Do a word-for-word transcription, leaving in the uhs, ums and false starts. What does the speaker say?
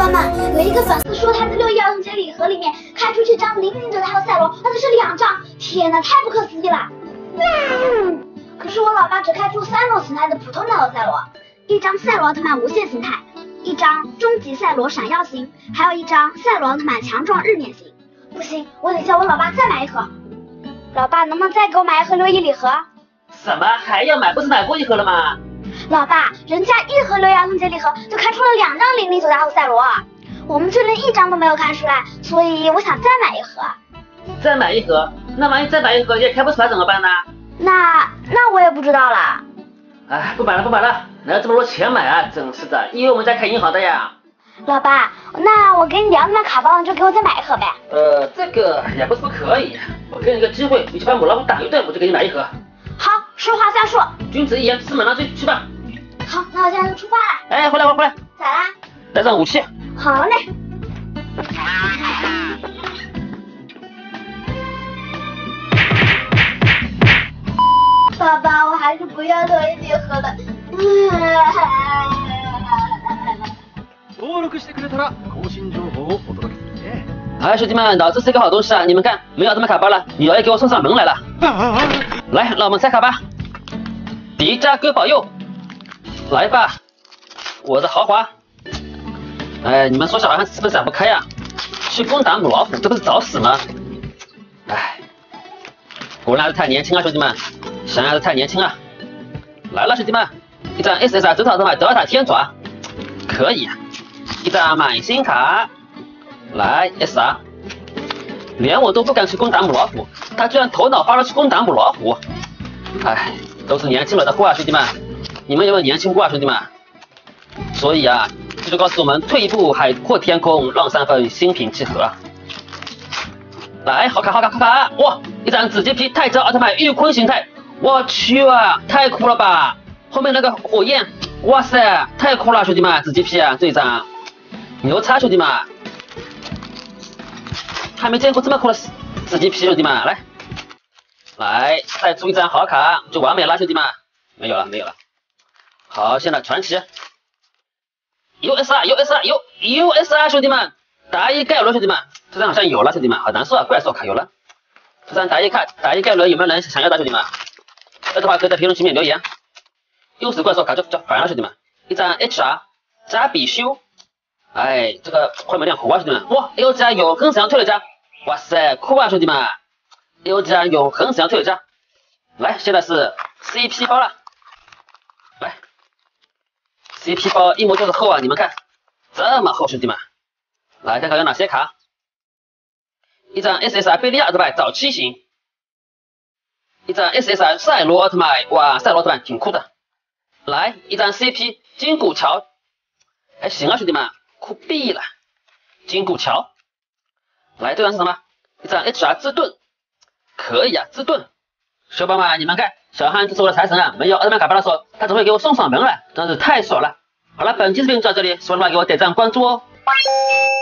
特曼，有一个粉丝说他在六一儿童节礼盒里面开出这张林林者的还有赛罗，而且是两张，天哪，太不可思议了！嗯、可是我老妈只开出三种形态的普通还有赛罗，一张赛罗奥特曼无限形态，一张终极赛罗闪耀型，还有一张赛罗奥特曼强壮日面型。不行，我得叫我老爸再买一盒。老爸，能不能再给我买一盒六一礼盒？怎么还要买？不是买过一盒了吗？ 老爸，人家一盒六一儿童节礼盒就开出了两张零零九的奥赛罗，我们这连一张都没有开出来，所以我想再买一盒。再买一盒？那万一再买一盒也开不出来怎么办呢？那那我也不知道了。哎，不买了不买了，哪有这么多钱买啊？真是的，因为我们在开银行的呀。老爸，那我给你两张卡包，你就给我再买一盒呗。呃，这个也不是不可以，我给你个机会，你去帮母老虎打一顿，我就给你买一盒。好，说话算数。君子一言，驷马难追，去吧。 好，那我现在就出发了。哎，回来，回来，回来。咋啦？带上武器。好嘞。爸爸，我还是不要六一礼盒了。登録してくれたら更新情報をお届けするね。哎，兄弟们，脑子是一个好东西啊！你们看，没有奥特曼卡包了，女儿也给我送上门来了。啊啊啊来，让我们拆卡吧。迪迦哥保佑！ 来吧，我的豪华！哎，你们说小孩是不是想不开呀、啊？去攻打母老虎，这不是找死吗？哎，果然还是太年轻啊，兄弟们，想还是太年轻啊！来了，兄弟们，一张 S S R 紫草的德尔塔天爪，可以、啊，一张满星卡，来 S R， 连我都不敢去攻打母老虎，他居然头脑发热去攻打母老虎，哎，都是年轻惹的祸啊，兄弟们！ 你们有没有年轻过啊，兄弟们？所以啊，这就告诉我们，退一步海阔天空，让三分心平气和。来，好卡好卡好卡！哇，一张紫金皮泰迦奥特曼玉坤形态，我去啊，太酷了吧！后面那个火焰，哇塞，太酷了，兄弟们，紫金皮啊，这一张牛叉，兄弟们，还没见过这么酷的紫金皮，兄弟们，来，来，再出一张好卡就完美了，兄弟们，没有了，没有了。 好，现在传奇 U S R U S R U U S R 兄弟们，达伊盖伦兄弟们，这张好像有了，兄弟们，好难受啊，怪兽卡有了，这张达伊卡达伊盖伦有没有人想要的，兄弟们？要的话可以在评论区里面留言。又是怪兽卡就就烦了，兄弟们，一张 H R 加比修，哎，这个画面量好啊，兄弟们，哇 ，A O 加永恒闪耀退了加，哇塞，酷啊，兄弟们 ，A O 加永恒闪耀退了加，来，现在是 C P 包了。 C P 包一模就是厚啊！你们看，这么厚，兄弟们，来看看有哪些卡。一张 S S R 贝利亚奥特曼早期型，一张 S S R 赛罗奥特曼，哇，赛罗奥特曼挺酷的。来，一张 C P 金骨桥，还行啊，兄弟们，酷毙了！金骨桥。来，这张是什么？一张 H R 之盾，可以啊，之盾。小宝们，你们看。 小汉子是我的财神啊！没有奥特曼卡包的时候，他总会给我送上门来，真是太爽了。好了，本期视频就到这里，喜欢的话给我点赞关注哦。